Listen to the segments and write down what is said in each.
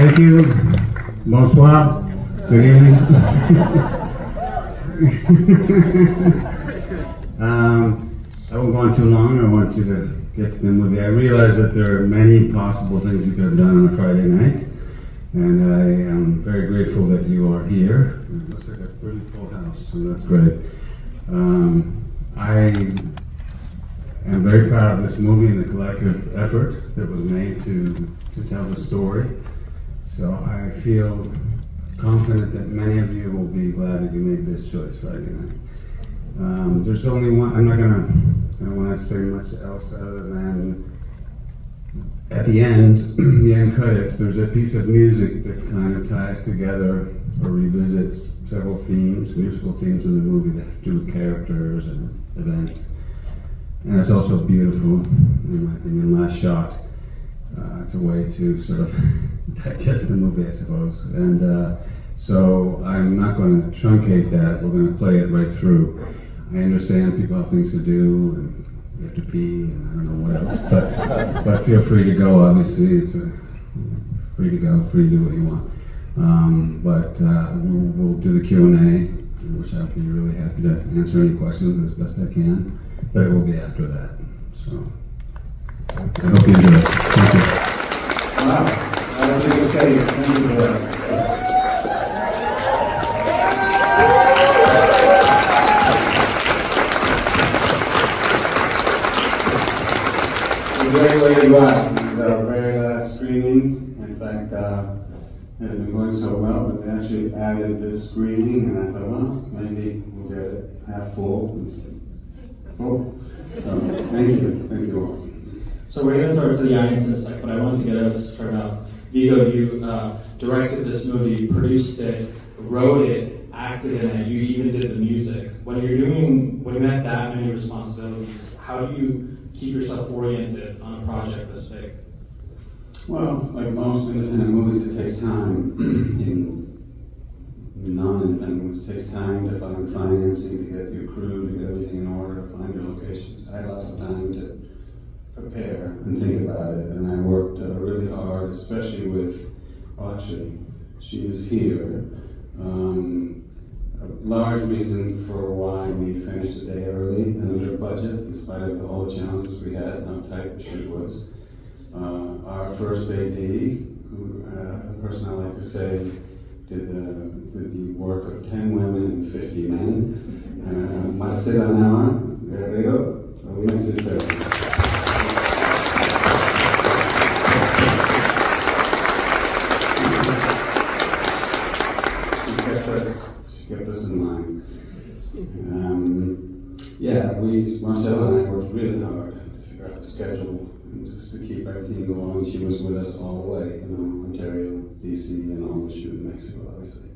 Thank you. Bonsoir. Good evening. I won't go on too long. I want you to get to the movie. I realize that there are many possible things you could have done on a Friday night, and I am very grateful that you are here. It looks like a pretty full house, so that's great. I am very proud of this movie and the collective effort that was made to tell the story. So I feel confident that many of you will be glad that you made this choice Friday night. There's only one. I don't want to say much else other than at the end, the end credits, there's a piece of music that kind of ties together or revisits several themes, musical themes of the movie that have to do with characters and events. And it's also beautiful, in my opinion, last shot. It's a way to sort of digest the movie, I suppose. And so I'm not going to truncate that. We're going to play it right through. I understand people have things to do, and you have to pee, and I don't know what else. But feel free to go, obviously. It's free to go, free to do what you want. We'll do the Q&A, which I'll be really happy to answer any questions as best I can. But it will be after that. So I hope you enjoy it. Thank you. Wow. I don't think it's safe. Thank you for that. Very late arrival. This is our very last screening. In fact, it had been going so well, but they actually added this screening, and I thought, well, maybe we'll get it half full. And said, full. So, thank you all. So we're going to throw it to the audience in a sec, but I wanted to get us started out. Viggo, you directed this movie, produced it, wrote it, acted in it. You even did the music. When you had that many responsibilities, how do you keep yourself oriented on a project this big? Well, like most independent movies, it takes time. In non-independent movies, it takes time to find financing, to get your crew, to get everything in order, to find your locations. I had lots of time to prepare and think about it, and I worked really hard, especially with Archie. She was here. A large reason for why we finished the day early and under budget, in spite of all the challenges we had and how tight the shoot was. Our first AD, who, a person I like to say, did the work of 10 women and 50 men. Marcela Nama, there they go. She kept us in line. Marcela and I worked really hard to figure out the schedule and just to keep everything going. She was with us all the way, Ontario, DC, and all the shoot in Mexico, obviously.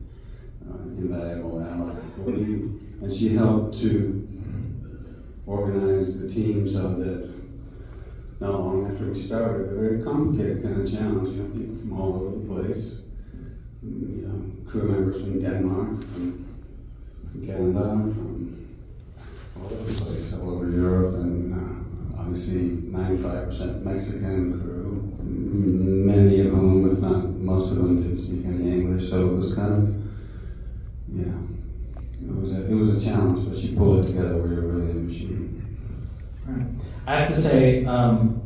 Invaluable hour. And she helped to organize the team so that not long after we started, a very complicated kind of challenge, people from all over the place. Crew members from Denmark, from Canada, from all over the place, all over Europe, and obviously 95% Mexican crew, many of whom, if not most of them, didn't speak any English, so it was kind of, it was a challenge, but she pulled it together. We were really a machine. Right. I have to say,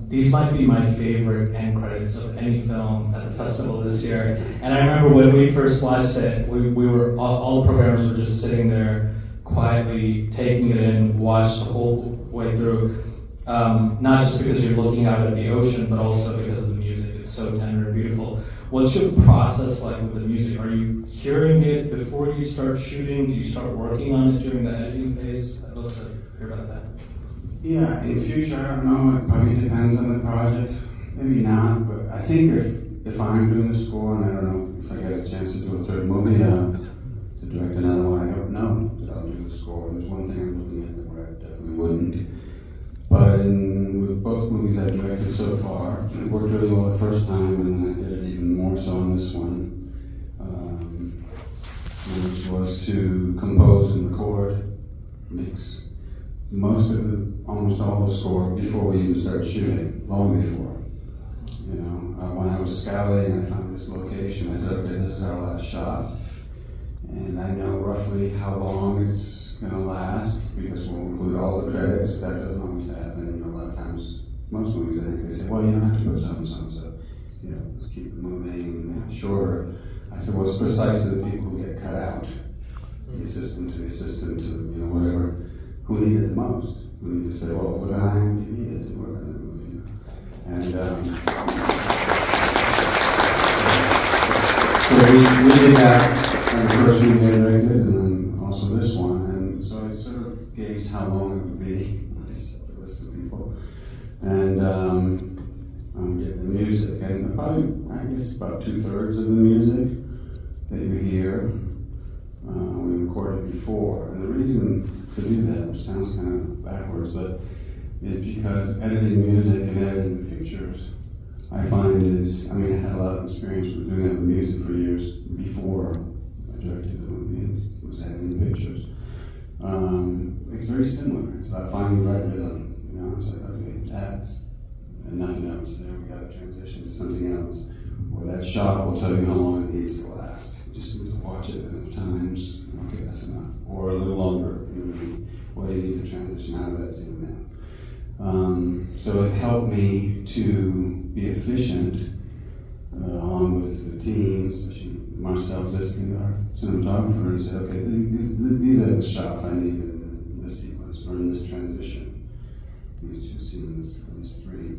these might be my favorite end credits of any film at the festival this year. And I remember when we first watched it, we were all the programmers were just sitting there quietly taking it in, watched the whole way through. Not just because you're looking out at the ocean, but also because of the music. It's so tender and beautiful. What's your process like with the music? Are you hearing it before you start shooting? Do you start working on it during the editing phase? I'd love to hear about that. Yeah, in future, I don't know, it probably depends on the project. Maybe not, but I think if I'm doing the score, and I don't know if I get a chance to do a third movie, to direct another one, I don't know that I'll do the score. There's one thing I'm looking at where I definitely wouldn't. But with both movies I've directed so far, it worked really well the first time, and I did it even more so on this one, which was to compose and record, mix. Almost all the score before we even started shooting, long before. You know, when I was scouting, I found this location. I said, okay, this is our last shot. And I know roughly how long it's going to last, because we'll include all the credits. That doesn't always happen. You know, a lot of times, most movies, I think, they say, well, you don't have to put so-and-so, you know, let's keep it moving, shorter. I said, well, it's precisely the people who get cut out, the assistant to, you know, whatever, who need it the most. Who need to say, well, what time do you need it? Whatever, you know. And so we did that, and the first one we directed, and then also this one. And so I sort of gauged how long it would be, I list of people. And get the music, and probably, I guess, about 2/3 of the music that you hear, we recorded before. And the reason to do that, which sounds kind of backwards, but is because editing music and editing pictures, I find is, I mean, I had a lot of experience with doing that with music for years before I directed the movie and was editing pictures. It's very similar. It's about finding the right rhythm. You know, it's like, okay, that's enough notes, then we got to transition to something else. Or that shot will tell you how long it needs to last. You just need to watch it enough times, okay, that's enough. Or a little longer, you know, or you need to transition out of that scene now. So it helped me to be efficient, along with the team, especially Marcel Zyskind, our cinematographer, and say, okay, these are the shots I need in this sequence, or in this transition. These two scenes, these three.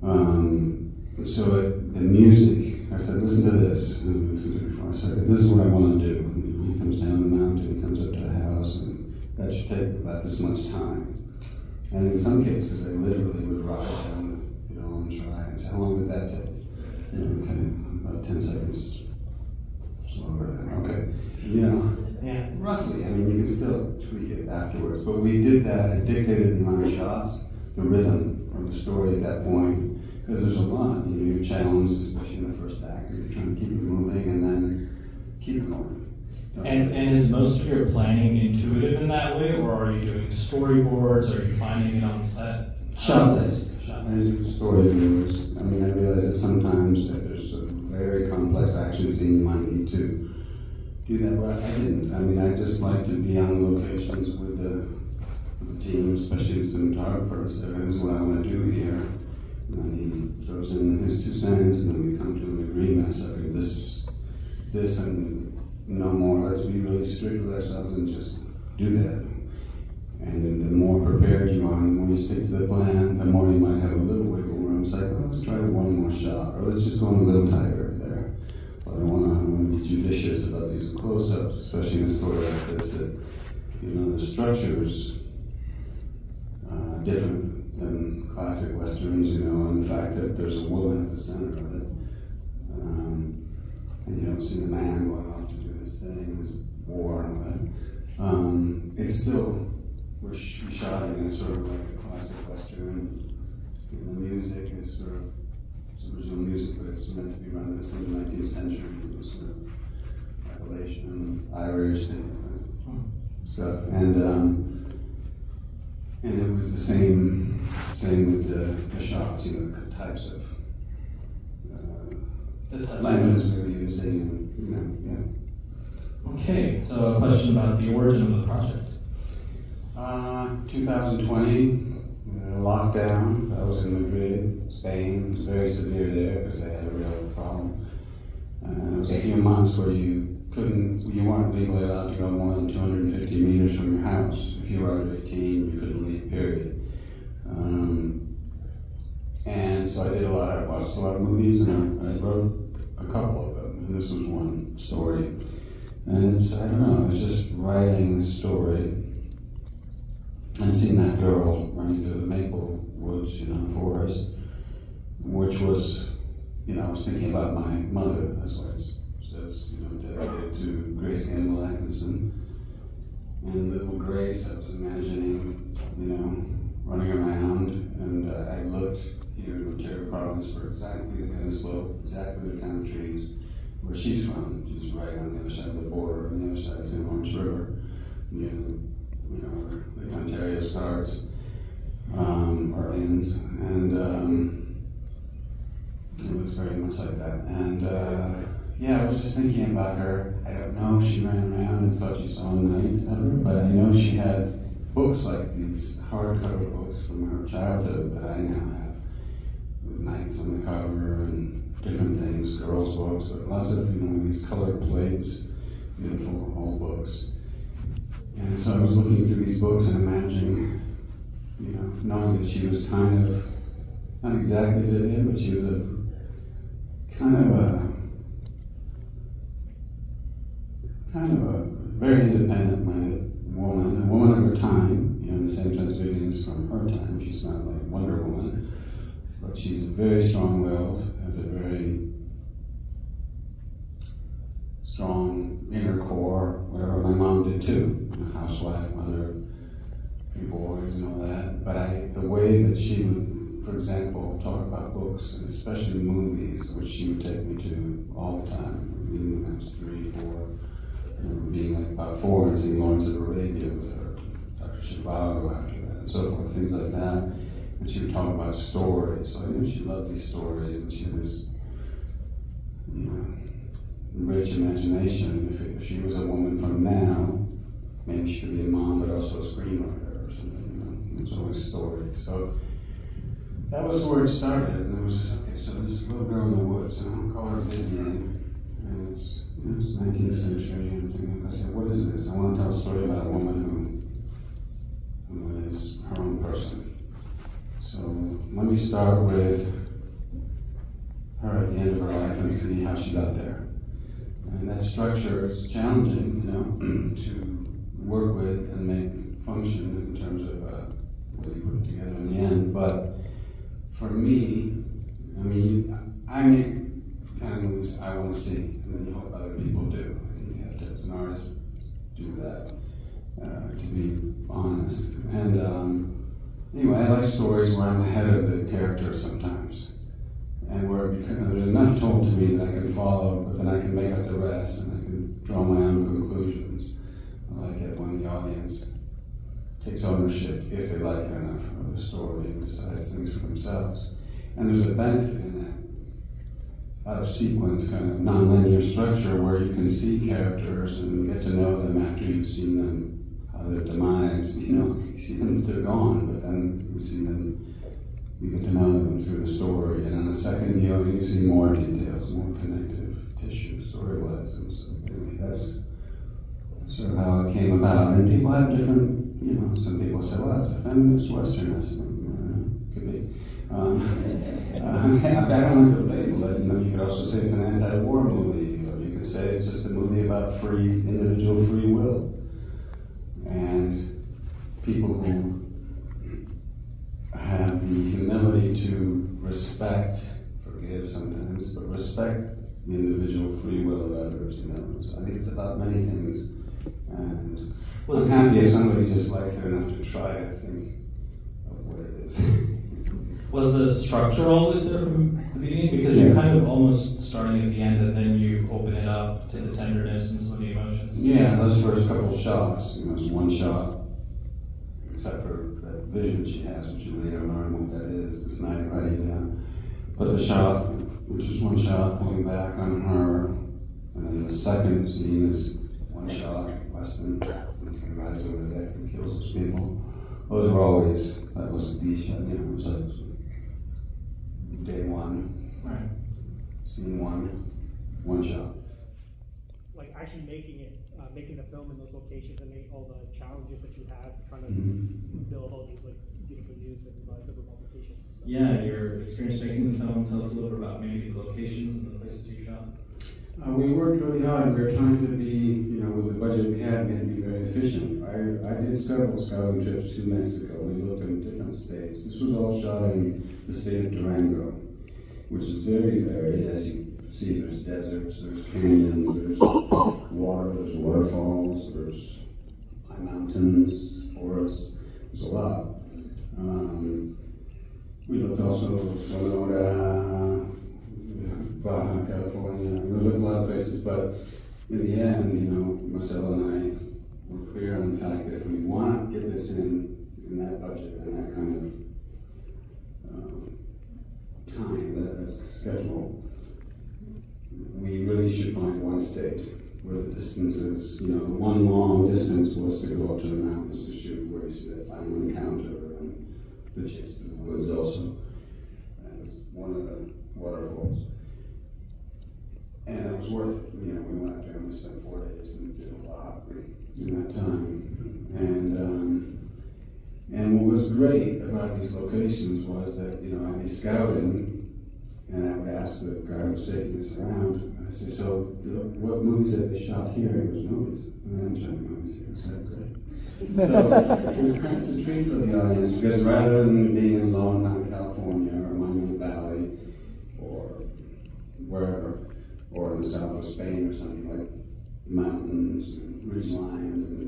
So the music, I said, listen to this. And listen to it before I said, this is what I want to do. And he comes down the mountain, he comes up to the house, and that should take about this much time. And in some cases, I literally would write it down, you know, on the try and say, how long did that take? You know, okay, about 10 seconds slower than, okay. You know, yeah, roughly. I mean, you can still tweak it afterwards. But we did that. It dictated the amount of shots, the rhythm of the story at that point. Because there's a lot, you know, you're challenged, especially in the first act. You're trying to keep it moving and then keep it going. And is most of your planning intuitive in that way, or are you doing storyboards? Or are you finding it on set? Shot list. I do storyboards. I mean, I realize that sometimes if there's a very complex action scene, you might need to do that, but I didn't. I mean, I just like to be on locations with the team, especially the cinematographers. This is what I want to do here. And then he throws in his 2 cents, and then we come to an agreement. I said, okay, this, and no more. Let's be really strict with ourselves and just do that. And the more prepared you are, and the more you stick to the plan, the more you might have a little wiggle room. It's like, well, let's try one more shot, or let's just go in a little tighter there. I want to be judicious about these close-ups, especially in a story like this. That, you know, the structure's different than classic Westerns, you know, and the fact that there's a woman at the center of it. And you don't see the man going off to do this thing, this war and all that. It's still, we're shot in sort of like a classic Western. And the music is sort of, original music, but it's meant to be run by some 19th century, sort of Appalachian, Irish, and stuff. And it was the same with the shots, you know, the types of lenses we were using, you know, yeah. Okay, so a question about the origin of the project. 2020. Lockdown. I was in Madrid, Spain. It was very severe there because they had a real problem. It was a few months where you weren't legally allowed to go more than 250 meters from your house. If you were under 18, you couldn't leave, period. And so I watched a lot of movies, and I wrote a couple of them, and this was one story. And it's, I don't know, it was just writing the story. And seeing that girl running through the maple woods, you know, forest, which was, you know, I was thinking about my mother. That's why it says, you know, dedicated to Grace Campbell Atkinson. And little Grace, I was imagining, you know, running around, and I looked here in Ontario province for exactly the kind of slope, exactly the kind of trees where she's from. She's right on the other side of the border, and the other side is the Orange River, near the, you know, where the Ontario starts or ends, and very much like that. And yeah, I was just thinking about her. I don't know if she ran around and thought she saw a knight ever, but I know she had books like these hardcover books from her childhood that I now have, with knights on the cover and different things, girls' books, lots of, you know, these colored plates, beautiful old books. And so I was looking through these books and imagining, you know, knowing that she was kind of, not exactly fit in, but she was a kind of a very independent-minded woman, a woman of her time, you know, in the same sense Vivian is from her time. She's not like Wonder Woman, but she's very strong-willed, has a very strong inner core, whatever my mom did too, a housewife, mother, three boys and all that. But the way that she would, for example, talk about books, and especially movies, which she would take me to all the time, even when I was 3, 4, I remember being like about 4 and seeing Lawrence of Arabia with her, Dr. Zhivago after that, and so forth, things like that. And she would talk about stories, so I knew she loved these stories, and she was, you know, rich imagination. If she was a woman from now, maybe she would be a mom, but also a screenwriter or something, you know, it's always stories. So that was where it started, and it was just, okay, so this little girl in the woods, and I'll call her Vivian, and it's, you know, it's 19th century, and I said, what is this? I want to tell a story about a woman who is her own person. So let me start with her at the end of her life and see how she got there. And that structure is challenging, you know, to work with and make function in terms of what you put together in the end. But for me, I mean, I make the kind of movies I want to see, and then you hope other people do. I think you have to, as an artist, do that, to be honest. And anyway, I like stories where I'm ahead of the character sometimes, and where there's enough told to me that I can follow, but then I can make up the rest and I can draw my own conclusions. I like it when the audience takes ownership, if they like it enough, of the story and decides things for themselves. And there's a benefit in that out of sequence, kind of non-linear structure where you can see characters and get to know them after you've seen them, how their demise, you know, you see them, they're gone, but then you see them, you get to know them through the story, and in the second view, you see more details, more connective tissue, story-wise. And so anyway, that's sort of how it came about. And people have different, you know, some people say, well, it's a feminist Western estimate. Could be. I don't like to label it. You know, you could also say it's an anti-war movie, or you could say it's just a movie about free, individual free will. And people who have the humility to respect, forgive sometimes, but respect the individual free will of others, you know. So I think it's about many things. And I'm happy if somebody just likes it enough to try to think of what it is. Was the structure always there from the beginning? Because you're kind of almost starting at the end and then you open it up to the tenderness and some of the emotions. Yeah, those first couple shots, you know, it's one shot, except for that vision she has, which you later learn what that is, this night writing down. But the shot, which is one shot pulling back on her, and then the second scene is one shot, Weston, and he rides over the deck and kills those people. Those were always, that was the shot, you know, it was like day one, right? Scene one, one shot. Like actually making it, making a film in those locations and all the challenges that you have, trying to build all these like beautiful views and different publications. So. Yeah, your experience making the film. Tell us a little bit about maybe the locations and the places you shot. We worked really hard. We were trying to be, you know, with the budget we had to be very efficient. I did several scouting trips to Mexico. We looked in different states. This was all shot in the state of Durango, which is very varied, as you see. There's deserts, there's canyons, there's water, there's waterfalls, there's high mountains, forests, there's a lot. We looked also Sonora, Baja California, we looked a lot of places, but in the end, you know, Marcel and I were clear on the fact that if we want to get this in that budget and that kind of time, that schedule, state, where the distances, you know, one long distance was to go up to the mountains to shoot where you see that final encounter and the chase through the woods also. And it's one of the waterfalls. And it was worth it. You know, we went out there and we spent 4 days and did a lot in that time. And what was great about these locations was that, you know, I'd be scouting and I would ask the guy who was taking us around, I say, so what movies have they shot here? He goes, movies. And I'm showing movies here. So great. So it was kind of a treat for the audience, because rather than being in Long Island, California, or Monument Valley, or wherever, or in the south of Spain or something, like mountains and ridge lines and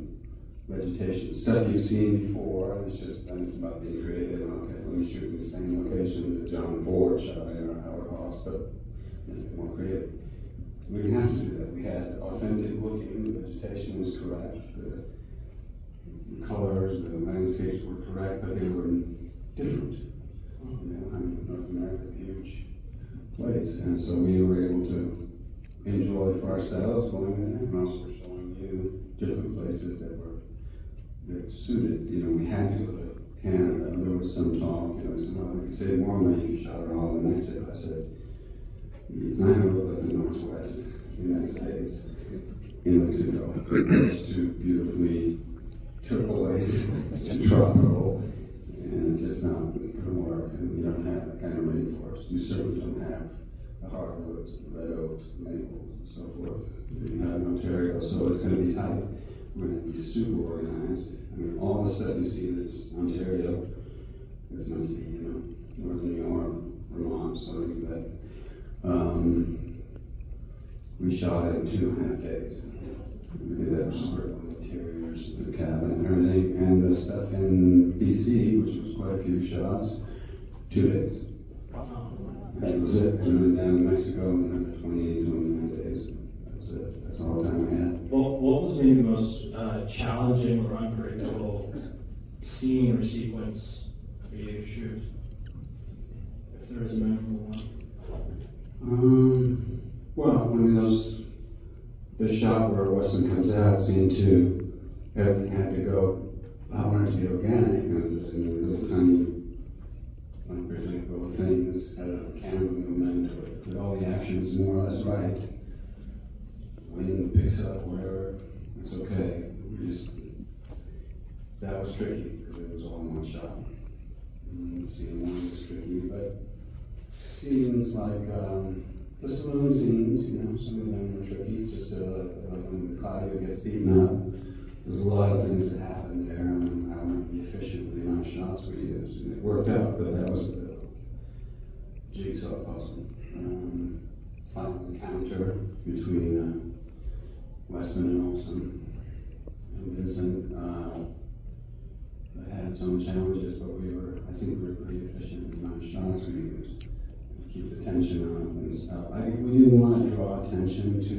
vegetation, stuff you've seen before, and it's just, and it's about being creative, and okay, let me shoot in the same location that John Ford shot in our Howard Hawks, but more creative. We didn't have to do that. We had authentic looking, the vegetation was correct, the colors, the landscapes were correct, but they were different. You know, I mean, North America is a huge place, and so we were able to enjoy for ourselves going in there, and also showing you different places that were that suited. You know, we had to go to Canada. There was some talk, you know, someone could save more money if you shot it all. And I said, it's not going to look like the Northwest United States in Mexico. It's too beautifully turquoise, it's too tropical, and it's just not going to work. And you don't have that kind of rainforest. You certainly don't have the hardwoods, the red oaks, maples, and so forth that you have in Ontario. So it's going to be tight. We're going to be super organized. I mean, all the stuff you see that's Ontario is meant to be, you know, Northern New York, Vermont, so you bet. We shot it in 2.5 days. We did that sort of interiors, the cabin and everything, and the stuff in BC, which was quite a few shots, 2 days. That was it. We went down to Mexico in 28-29 days. That was it. That's all the time we had. Well, what was maybe the most challenging or unpredictable scene or sequence of your shoot? If there was a memorable one. Well, I mean, the shot where Weston comes out, scene 2, everything had to go. I wanted to be organic, and there's little tiny unpredictable things, camera movement, but all the action is more or less right. Wind picks up, whatever, it's okay. We just, that was tricky because it was all in one shot. Scene 1 was tricky, but scenes like the saloon scenes, you know, some of them were tricky. Just like when Claudio gets beaten up, there's a lot of things that happen there, and I want to be efficient with the amount of shots we used, and it worked out. But that was a jigsaw puzzle. Final encounter between Weston and Olson and Vincent had its own challenges, but I think we were pretty efficient with the amount of shots we used. Keep the tension on and stuff. We didn't want to draw attention to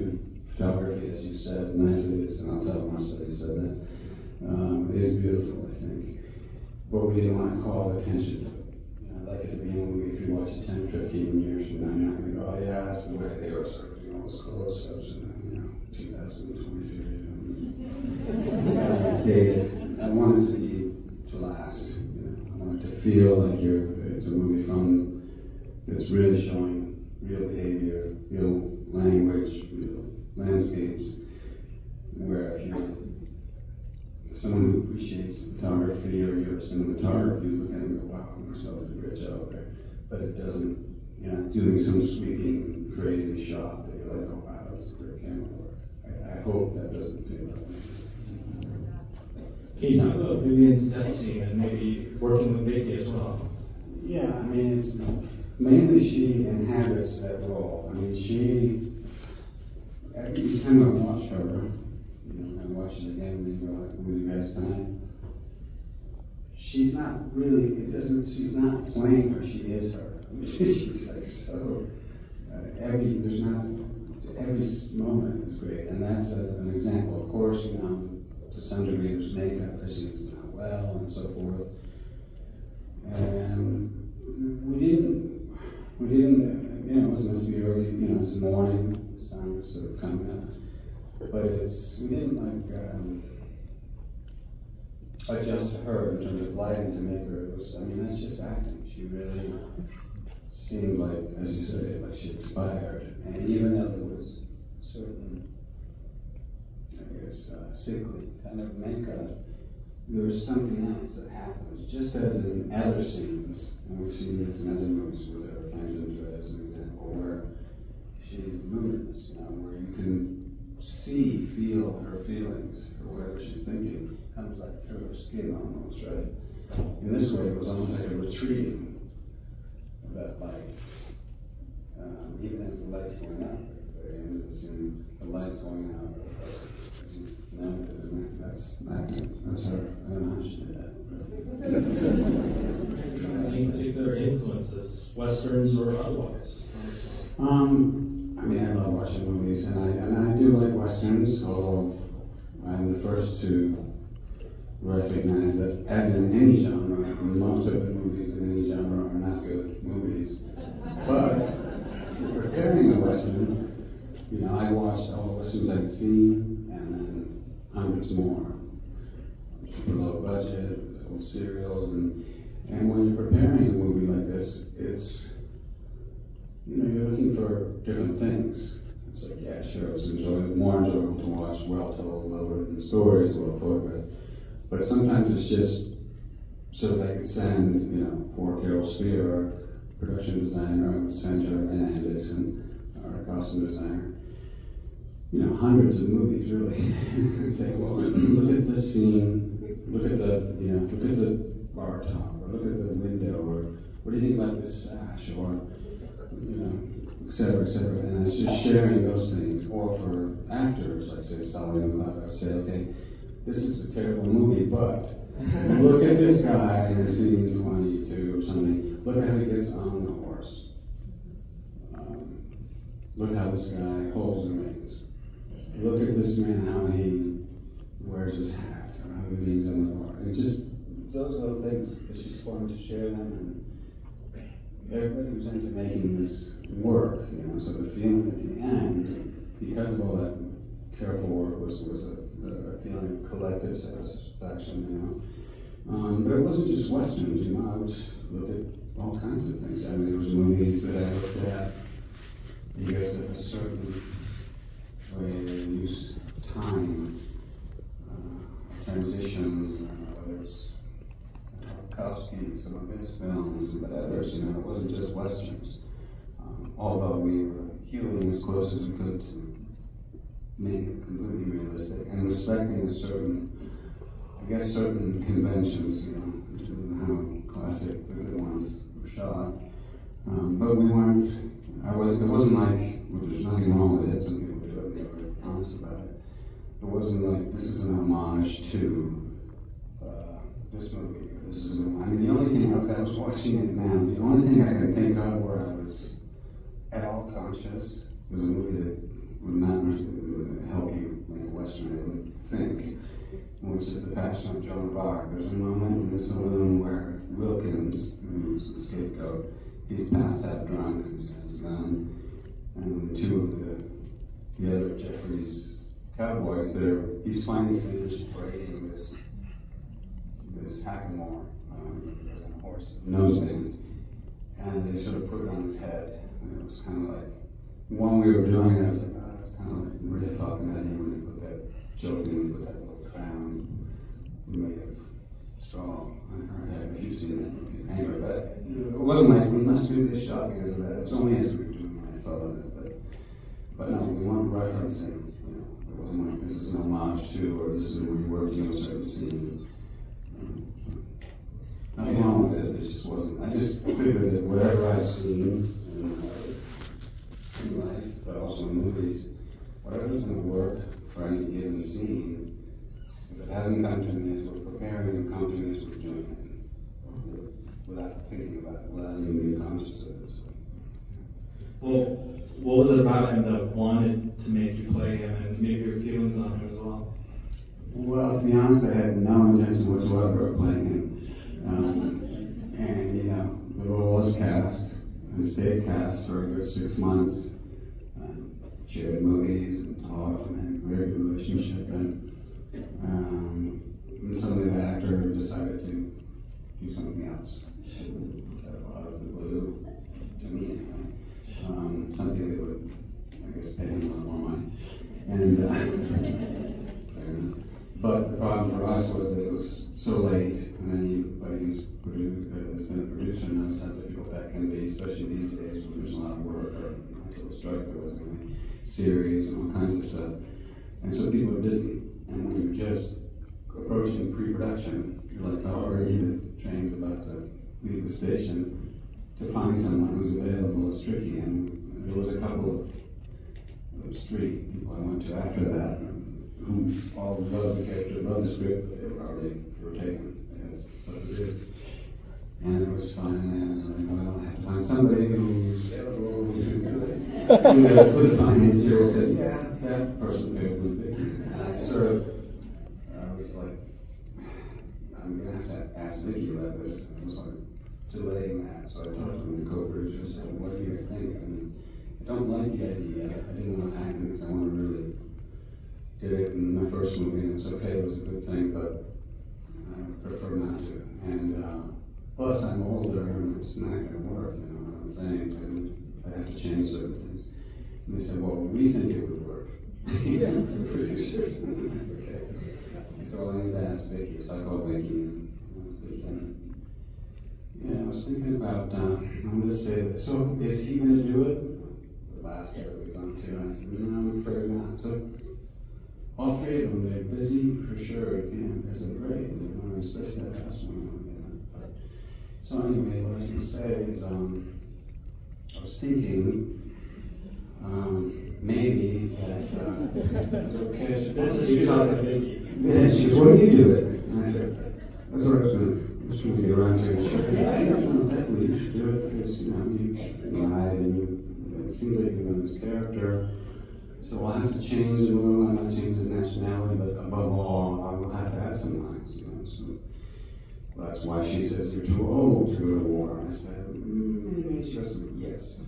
photography, as you said nicely, and I'll tell Marcel you said that. It is beautiful, I think. But we didn't want to call attention to it. You know, like at the beginning, if you watch it 10, 15 years from now, you're not going to go, oh yeah, that's the way they were sort of doing all those close-ups in, you know, 2023. Dated. I want it to be to last. You know? I want it to feel like it's a movie from. It's really showing real behavior, real language, real landscapes, where if you're someone who appreciates photography or you're a cinematographer, you look at it and go, wow, Marcel did a great job there. But it doesn't, you know, doing some sweeping, crazy shot that you're like, oh wow, that's a great camera work. I hope that doesn't feel that way. Can you talk about Vivian's death scene and maybe working with Vicky as well? Yeah, I mean, it's... Mainly she inhabits that role. I mean, every time I watch her, you know, I watch it again with you guys tonight, she's not really, she's not playing her, she is her. I mean, she's like so, every moment is great. And that's an example. Of course, you know, to some degree there's makeup because she's not well and so forth. And we didn't, you know, it was meant to be early, you know, it's morning, this time to sort of come in. But it's, we didn't like adjust to her in terms of lighting to make her, it was, I mean, that's just acting. She really seemed like, as you say, like she expired. And even though there was certain, I guess, sickly kind of makeup, there was something else that happens, just as in other scenes, and we've seen this in other movies with her, Flames and Dread as an example, where she's luminous, you know, where you can see, feel her feelings, or whatever she's thinking, comes like through her skin almost, right? In this way, it was almost like a retreating of that light, even as the light's going out, at the very end of the scene, the light's going out, no, that's not good. I'm sorry. I don't know how she did that. Any particular influences, Westerns or otherwise? I mean, I love watching movies, and I do like Westerns, although I'm the first to recognize that, as in any genre, most of the movies in any genre are not good movies. But, preparing a Western, you know, I watched all the Westerns I'd seen, hundreds more, super low budget, old serials, and when you're preparing a movie like this, it's, you know, you're looking for different things. It's like, yeah, sure, it's enjoyable, more enjoyable to watch well-told, well-written stories, well-photographed, but sometimes it's just so they could send, you know, poor Carol Spier, our production designer, I would send her Ann Anderson, our costume designer, you know, hundreds of movies really, and say, well, look at this scene, look at the, you know, look at the bar top, or look at the window, or what do you think about this sash, or, you know, et cetera, et cetera. And it's just sharing those things. Or for actors, I'd say, Sally and Love, I'd say, okay, this is a terrible movie, but look at this guy in scene 22 or something. Look how he gets on the horse. Look how this guy holds the reins. Look at this man, how he wears his hat, or how he leans on the bar. And just those little things, it's just fun to share them. And everybody was into making this work, you know, so the feeling at the end, because of all that careful work, was a feeling of collective satisfaction, you know. But it wasn't just Westerns, you know, I would look at all kinds of things. I mean, there was movies that I looked at, you guys have a certain way they use time, transitions, whether it's Tarkovsky, some of his films, and others, you know, it wasn't just Westerns. Although we were hewing as close as we could to make it completely realistic and respecting certain, I guess, certain conventions, you know, in terms of how classic the good ones were shot. But we weren't, it wasn't like, well, there's nothing wrong with it, some people do it, they were honest about it. It wasn't like, this is an homage to this movie, or this is, I mean, the only thing, I was watching it now, the only thing I could think of where I was at all conscious was a movie that would not help you in a Western, I would think, which is The Passion of Joan of Arc. There's a moment in the saloon where Wilkins, who's the scapegoat, he's passed out drunk, he's got his gun, and two of the other Jeffries cowboys there, he's finally finished braiding this hackamore, he was on a horse, noseband, and they sort of put it on his head, and it was kind of like, when we were doing it, I was like, oh, that's kind of like, really fucking that he would put that joke in, put that little crown made of straw on her head, if you've seen that movie. Anyway, but it wasn't like, we must do this shot because of that. It was only as we were doing it, I thought of it. But no, we weren't referencing, you know, it wasn't like, this is an homage to, or this is where you were doing a certain scene. Nothing wrong with it, it just wasn't. I just figured that whatever I've seen in life, but also in movies, whatever's going to work for any given scene, if it hasn't come to me as we're preparing and come to me as we're doing it, without thinking about it, without even being conscious of it. Well, what was it about him that wanted to make you play him, and maybe your feelings on him as well? Well, to be honest, I had no intention whatsoever of playing him. And, you know, the role was cast, and stayed cast for a good 6 months. shared movies and talked and had a great relationship. And suddenly that actor decided to do something else, out of the blue, to me anyway. Something that would, I guess, pay him a lot more money. And fair enough. But the problem for us was that it was so late, and anybody who's been a producer knows how difficult that can be, especially these days when there's a lot of work, or until the strike there wasn't any series and all kinds of stuff. And so people are busy, and when you're just approaching pre-production, you're like, oh, already the train's about to leave the station. To find someone who's available is tricky, and there was a couple of, those three people I went to after that, who all loved the character, loved the script, but they were already taken. And it was fun, and I was like, well, I have to find somebody who's available, who can do it. And the financier said, yeah, that person could do it. And I sort of, I was like, I'm going to have to ask Vicky about this. I was like, delaying that, so I talked to the co-producer and said, what do you guys think? I mean, I don't like the idea. I didn't want to act in it because I want to really do it in my first movie, and it was okay, it was a good thing, but I prefer not to. And plus, I'm older, and it's not going to work, you know, one of the things, and I have to change certain things. And they said, well, we think it would work. Yeah, the producers. Okay. So I need to ask Vicky, so I called Vicky, and yeah, I was thinking about, I'm going to say, so is he going to do it? The last year we've done too, and I said, no, I'm afraid not. So all three of them, they're busy for sure, and there's a break, and especially that last one. But, so anyway, what I was going to say is, I was thinking, maybe that it's okay, she was wanting to do it. And I said, that's what I was going to do. This movie around to it. She said, I don't know, definitely you should do it because, you know, you lied and it seems like you're on this character. So I'll have to change it a little, I'm gonna change his nationality, but above all, I will have to add some lines, you know. So well, that's why she says you're too old to go to war. And I said, maybe she goes, yes.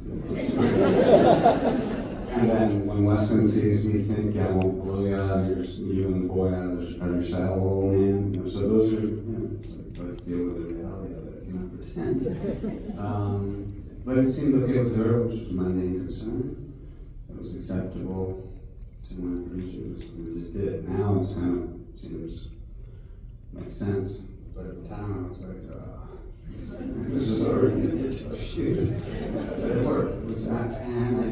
And then when Weston sees me think, yeah, I won't blow you out of your, you and the boy out of your saddle, old man. You know, so those are, you know, let's deal with the reality of it, you know, pretend. But it seemed okay with her, which was my main concern. It was acceptable to my producers. We just did it. Now it's kind of seems makes sense. But at the time I was like, this is already shoot. But it worked. It was and I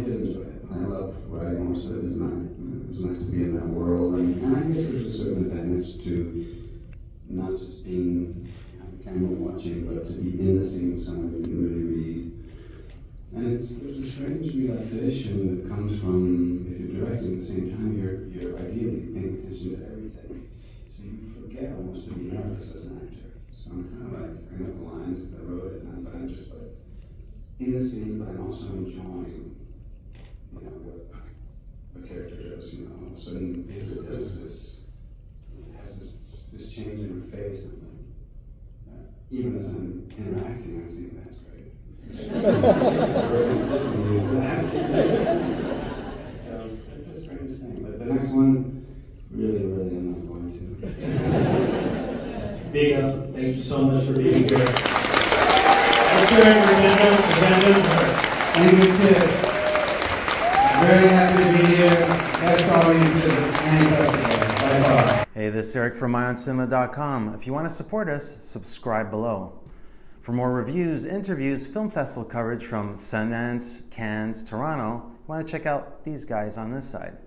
did enjoy it. I loved writing most of it. It was nice to be in that world, and I guess there's a certain advantage to not just being on camera watching, but to be in the scene with someone who can really read. And there's a strange realization that comes from, if you're directing at the same time, you're ideally paying attention to everything. So you forget almost to be nervous as an actor. So I'm kind of like, I know the lines that I wrote at night, but I'm just like, in the scene, but I'm also enjoying, you know, what a character does, you know, all of a sudden, it does this, it has this change in her face, and like, even as I'm interacting, I'm thinking, that's great. So it's a strange thing. But the next one, really, really, I'm not going to. Viggo, thank you so much for being here. Let's hear it for Brandon. Very happy to be here. That's all we do. Fantastic. Hey, this is Eric from IONCINEMA.com. If you want to support us, subscribe below. For more reviews, interviews, film festival coverage from Sundance, Cannes, Toronto, you want to check out these guys on this side.